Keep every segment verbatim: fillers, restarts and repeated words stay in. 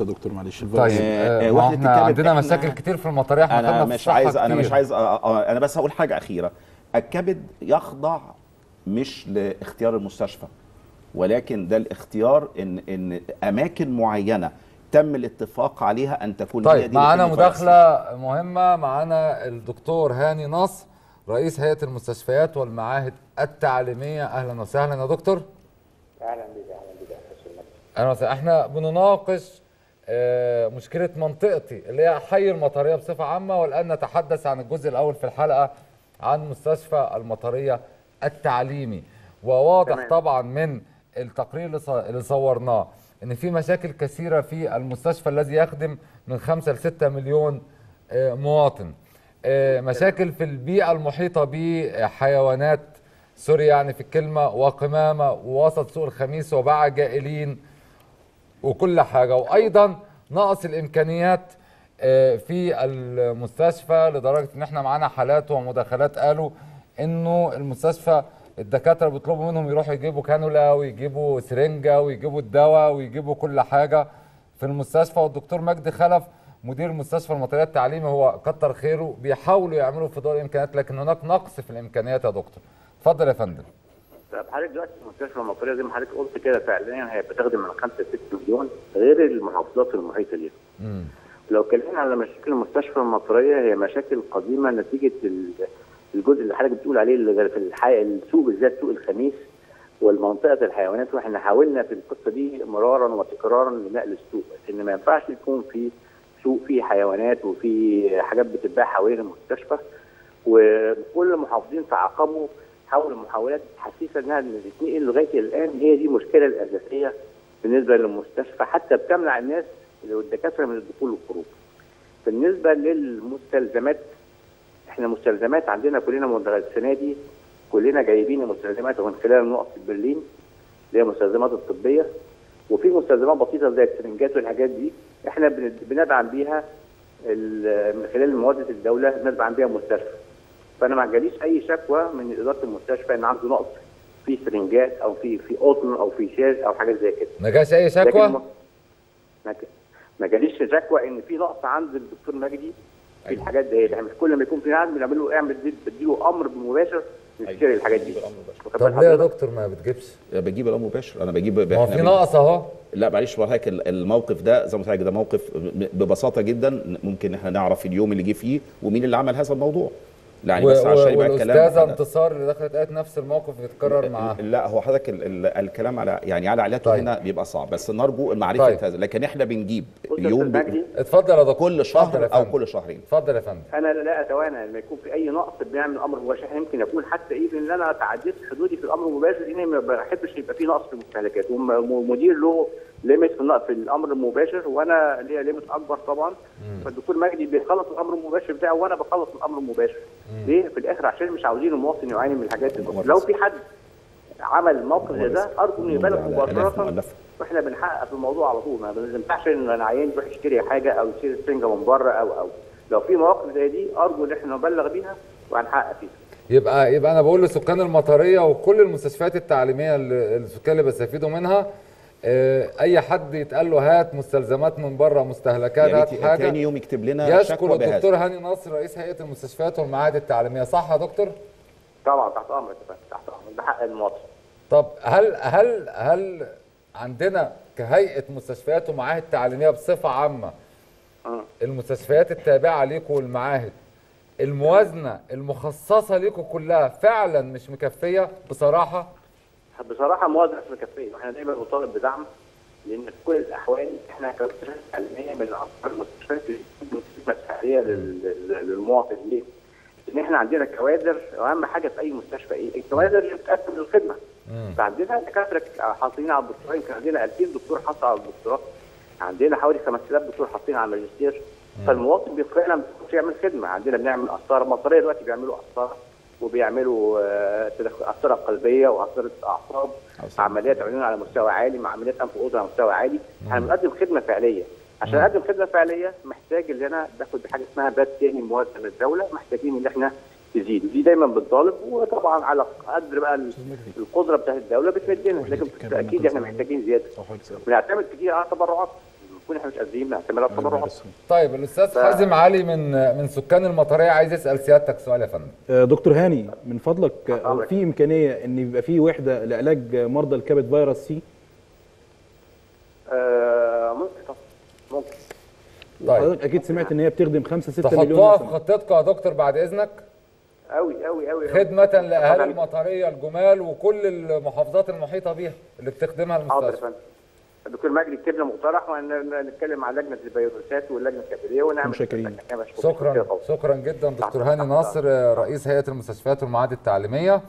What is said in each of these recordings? يا دكتور معلش طيب آه واحدة احنا عندنا مشاكل كتير في المطرية. انا مش عايز انا مش عايز انا بس هقول حاجه اخيره. الكبد يخضع مش لاختيار المستشفى، ولكن ده الاختيار ان ان اماكن معينه تم الاتفاق عليها ان تكون. طيب معانا مداخله مهمه، معانا الدكتور هاني نصر رئيس هيئه المستشفيات والمعاهد التعليميه. اهلا وسهلا يا دكتور. اهلا بيك. اهلا بيك يا استاذ. احنا بنناقش مشكلة منطقتي اللي هي حي المطرية بصفة عامة، والآن نتحدث عن الجزء الأول في الحلقة عن مستشفى المطرية التعليمي. وواضح تمام. طبعا من التقرير اللي صورناه إن في مشاكل كثيرة في المستشفى الذي يخدم من خمسة لستة مليون مواطن. مشاكل في البيئة المحيطة به، حيوانات سوري يعني في الكلمة، وقمامة، ووسط سوق الخميس، وباع جائلين، وكل حاجة. وأيضا نقص الإمكانيات في المستشفى لدرجة إن إحنا معانا حالات ومداخلات قالوا إنه المستشفى الدكاترة بيطلبوا منهم يروحوا يجيبوا كانولا ويجيبوا سرنجة ويجيبوا الدواء ويجيبوا كل حاجة في المستشفى. والدكتور مجدي خلف مدير مستشفى المطرية التعليمي هو كتر خيره بيحاولوا يعملوا في دور الإمكانيات، لكن هناك نقص في الإمكانيات يا دكتور. اتفضل يا فندم. طب حضرتك دلوقتي مستشفى المطرية زي ما حضرتك قلت كده فعليا هي بتخدم من خمسة لستة مليون غير المحافظات المحيطة ليها. لو اتكلمنا على مشاكل مستشفى المطرية هي مشاكل قديمة نتيجة الجزء اللي حضرتك بتقول عليه اللي في الحي... السوق بالذات سوق الخميس والمنطقة الحيوانات، واحنا حاولنا في القصة دي مرارا وتكرارا لنقل السوق ان ما ينفعش يكون في سوق فيه حيوانات وفي حاجات بتتباع حوالين المستشفى. وكل المحافظين تعاقبوا حاول محاولات حثيثه انها تتنقل لغايه الان. هي دي المشكله الاساسيه بالنسبه للمستشفى، حتى بتمنع الناس والدكاتره من الدخول والخروج. بالنسبه للمستلزمات، احنا مستلزمات عندنا كلنا السنه دي كلنا جايبين مستلزمات من خلال نقطه برلين اللي هي مستلزمات الطبيه، وفي مستلزمات بسيطه زي السرنجات والحاجات دي احنا بندعم بيها من خلال مواد الدوله بندعم بيها المستشفى. فانا ما جاليش اي شكوى من اداره المستشفى ان عنده نقص في سرنجات او في في قطن او في شاش او حاجه زي كده. ما جاش اي شكوى؟ ما جاليش شكوى ان في نقص عند الدكتور مجدي في أيوه. الحاجات دي يعني كل ما يكون في عند بنعمل له اعمل بديله امر مباشر نشتري أيوه. الحاجات دي. طب ليه يا دكتور ما بتجيبش؟ بجيب الامر مباشر. انا بجيب ما هو في نقص اهو. لا معلش حضرتك الموقف ده زي ما حضرتك ده موقف ببساطه جدا ممكن احنا نعرف اليوم اللي جه فيه ومين اللي عمل هذا الموضوع. لا يعني بس عشان يبقى الكلام والاستاذه انتصار اللي دخلت قالت نفس الموقف بيتكرر معاها. لا هو حضرتك الكلام على يعني على علاته طيب. هنا بيبقى صعب بس نرجو معرفه طيب. هذا. لكن احنا بنجيب يوم ب... اتفضل يا دكتور. كل شهر او كل شهرين. اتفضل يا فندم. انا لا اتوانى لما يكون في اي نقص بنعمل امر مباشر. يمكن اكون حتى ايه ان انا تعديت حدودي في الامر المباشر اني ما بحبش يبقى في نقص في المستهلكات، ومدير له ليميت في الامر المباشر وانا ليا ليميت اكبر طبعا. فالدكتور مجدي بيخلص الامر المباشر بتاعه وانا بخلص الامر المباشر. ليه؟ في الاخر عشان مش عاوزين المواطن يعاني من الحاجات دي. لو في حد عمل موقف زي ده ارجو انه يبالغ مباشره واحنا بنحقق في الموضوع على طول. ما بننفعش ان العيان يروح يشتري حاجه او يشتري سفنجه من بره او او لو في مواقف زي دي ارجو ان احنا نبلغ بيها وهنحقق فيها. يبقى يبقى انا بقول لسكان المطريه وكل المستشفيات التعليميه اللي السكان اللي بستفيدوا منها اي حد يتقال له هات مستلزمات من بره مستهلكات يعني هات حاجه تاني يوم يكتب لنا شكوى. يشكر الدكتور هاني نصر رئيس هيئه المستشفيات والمعاهد التعليميه. صح يا دكتور؟ طبعا تحت امرك تحت امرك ده حق المواطن. طب هل هل هل عندنا كهيئه مستشفيات ومعاهد تعليميه بصفه عامه المستشفيات التابعه ليكم والمعاهد الموازنه المخصصه ليكم كلها فعلا مش مكفيه؟ بصراحه بصراحه موازنه مش مكفيه. احنا دايما بنطالب بدعم لان في كل الاحوال احنا كمستشفيات تعليميه من اكثر المستشفيات اللي مسؤوليه للمواطن. ليه؟ ان احنا عندنا كوادر واهم حاجه في اي مستشفى ايه؟ الكوادر اللي بتقدم الخدمه. فعندنا دكاتره حاطين على الدكتوراه يمكن عندنا ألفين دكتور حاطين على الدكتوراه. عندنا حوالي خمسة آلاف دكتور حاطين على الماجستير. فالمواطن فعلا ما بيقدرش يعمل خدمه. عندنا بنعمل قسطره مطريه دلوقتي بيعملوا قسطره وبيعملوا قسطره قلبيه وقسطره اعصاب، عمليات عيون على مستوى عالي مع عمليات انف واذن على مستوى عالي. احنا بنقدم خدمه فعليه. عشان اقدم خدمه فعليه محتاج ان انا باخد بحاجه اسمها باب تاني موازنه من الدوله. محتاجين ان احنا تزيد دي دايما بنطالب وطبعا على قدر بقى القدره بتاعت الدوله بتمدنا، لكن بالتاكيد احنا محتاجين زياده. بنعتمد كتير على تبرعات ونكون احنا مش قادرين نعتمد على التبرعات. طيب الاستاذ ف... حازم علي من من سكان المطريه عايز يسال سيادتك سؤال يا فندم. دكتور هاني من فضلك في امكانيه ان يبقى في وحده لعلاج مرضى الكبد فيروس سي؟ آه ممكن طبعا ممكن. طيب اكيد سمعت ان هي بتخدم خمسة ستة مليون. تحطها في خطتك يا دكتور بعد اذنك؟ أوي أوي أوي خدمة لأهالي المطرية الجمال وكل المحافظات المحيطة بيها اللي بتخدمها المستشفى. حاضر يا فندم. الدكتور مجدي كتب لنا مقترح ونتكلم عن لجنة الفيروسات واللجنة الكبدية ونعمل. شكرا شكرا شكرا جدا دكتور هاني نصر رئيس هيئة المستشفيات والمعاهد التعليمية.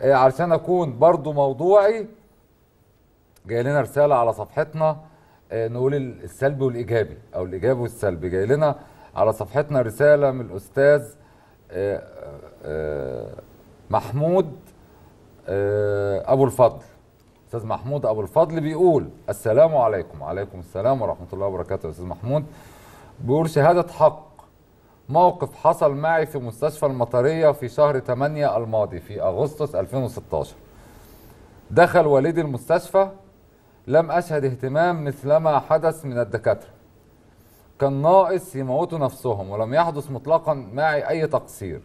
علشان أكون برضو موضوعي جاي لنا رسالة على صفحتنا نقول السلبي والإيجابي أو الإيجابي والسلبي. جاي لنا على صفحتنا رسالة من الأستاذ محمود أبو الفضل. أستاذ محمود أبو الفضل بيقول السلام عليكم. عليكم السلام ورحمة الله وبركاته يا أستاذ محمود. بيقول شهادة حق موقف حصل معي في مستشفى المطرية في شهر ثمانية الماضي في أغسطس ألفين وستاشر. دخل والدي المستشفى لم أشهد اهتمام مثلما حدث من الدكاترة. كان ناقص يموتوا نفسهم ولم يحدث مطلقا معي أي تقصير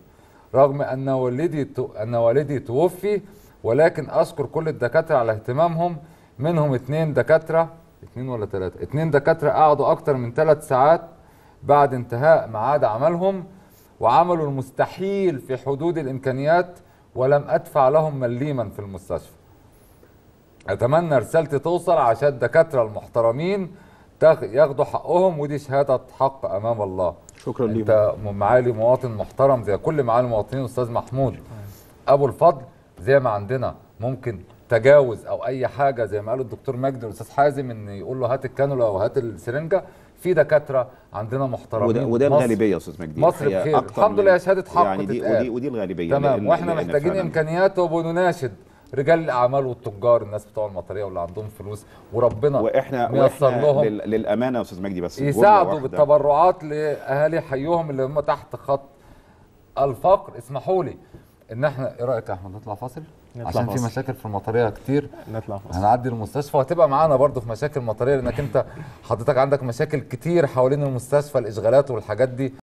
رغم أن والدي أن والدي توفي، ولكن أشكر كل الدكاترة على اهتمامهم. منهم اتنين دكاترة اتنين ولا تلاتة اتنين دكاترة قعدوا أكتر من ثلاث ساعات بعد انتهاء ميعاد عملهم وعملوا المستحيل في حدود الإمكانيات ولم أدفع لهم مليما في المستشفى. أتمنى رسالتي توصل عشان الدكاترة المحترمين ياخدوا حقهم ودي شهاده حق امام الله. شكرا ليك انت معالي مواطن محترم زي كل معالي المواطنين. استاذ محمود ابو الفضل زي ما عندنا ممكن تجاوز او اي حاجه زي ما قال الدكتور مجدي والاستاذ حازم ان يقول له هات الكانولا او هات السرنجه، في دكاتره عندنا محترمين وده, وده الغالبيه يا استاذ مجدي. مصر بخير الحمد لله. شهاده حق يعني دي ودي, ودي الغالبيه تمام، واحنا محتاجين امكانيات وبنناشد رجال الاعمال والتجار الناس بتوع المطريه واللي عندهم فلوس وربنا واحنا ويسر لهم للامانه يا استاذ مجدي بس يساعدوا بالتبرعات لاهالي حيهم اللي هم تحت خط الفقر. اسمحوا لي ان احنا ايه رايك يا احمد نطلع فاصل عشان في مشاكل في المطريه كتير. نطلع فاصل هنعدي المستشفى وهتبقى معانا برضو في مشاكل المطريه لانك انت حضرتك عندك مشاكل كتير حوالين المستشفى الاشغالات والحاجات دي.